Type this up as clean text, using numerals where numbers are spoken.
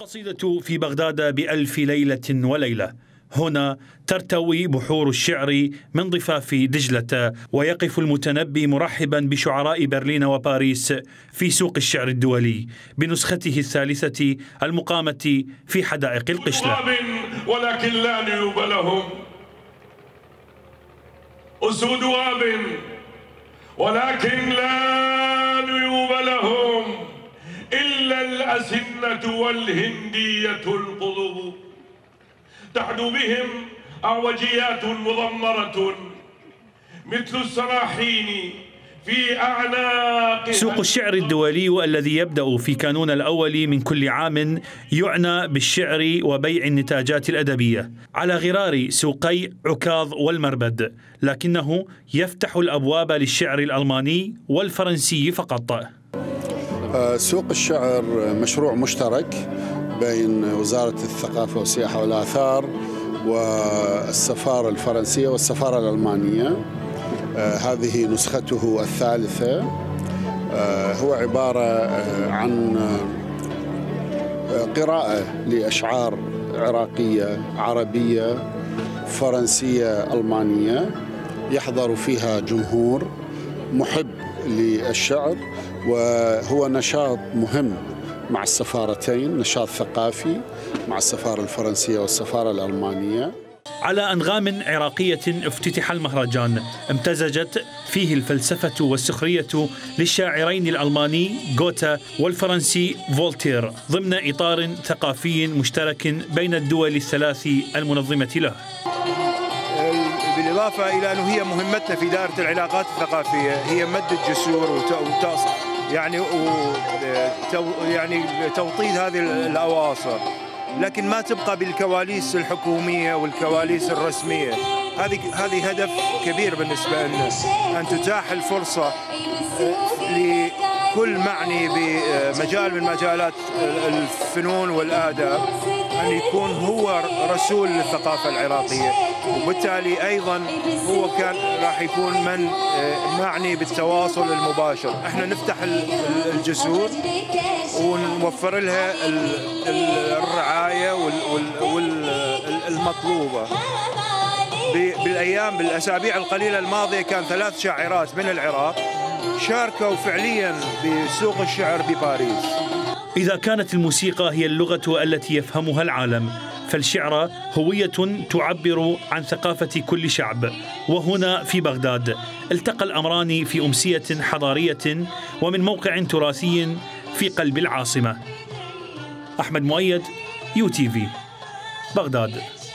القصيدة في بغداد بألف ليلة وليلة. هنا ترتوي بحور الشعر من ضفاف دجلة، ويقف المتنبي مرحبا بشعراء برلين وباريس في سوق الشعر الدولي بنسخته الثالثة المقامة في حدائق القشلة. ولكن لا نيوب لهم، أسود واب ولكن لا نيوب لهم، إلا الأسنة والهندية القضب تعدو بهم أعوجيات مضمرة مثل السراحين في أعناقها. سوق الشعر الدولي الذي يبدأ في كانون الأول من كل عام يعنى بالشعر وبيع النتاجات الأدبية على غرار سوقي عكاظ والمربد، لكنه يفتح الأبواب للشعر الألماني والفرنسي فقط. سوق الشعر مشروع مشترك بين وزارة الثقافة والسياحة والآثار والسفارة الفرنسية والسفارة الألمانية. هذه نسخته الثالثة. هو عبارة عن قراءة لأشعار عراقية عربية فرنسية ألمانية، يحضر فيها جمهور محب للشعر، وهو نشاط مهم مع السفارتين، نشاط ثقافي مع السفارة الفرنسية والسفارة الألمانية. على أنغام عراقية افتتح المهرجان امتزجت فيه الفلسفة والسخرية للشاعرين الألماني غوتا والفرنسي فولتير ضمن إطار ثقافي مشترك بين الدول الثلاث المنظمة له. بالإضافة إلى أنه هي مهمتنا في دائرة العلاقات الثقافية، هي مد الجسور يعني توطيد هذه الأواصر، لكن ما تبقى بالكواليس الحكومية والكواليس الرسمية. هذه هدف كبير بالنسبة لنا، أن تتاح الفرصة لكل معني بمجال من مجالات الفنون والآداب أن يكون هو رسول للثقافة العراقية، وبالتالي أيضا هو كان راح يكون من معني بالتواصل المباشر. احنا نفتح الجسور ونوفر لها الرعاية والمطلوبة. بالأسابيع القليلة الماضية كان 3 شاعرات من العراق شاركوا فعليا بسوق الشعر بباريس. إذا كانت الموسيقى هي اللغة التي يفهمها العالم، فالشعر هوية تعبر عن ثقافة كل شعب، وهنا في بغداد التقى الأمران في أمسية حضارية ومن موقع تراثي في قلب العاصمة. أحمد مؤيد، يو تيفي، بغداد.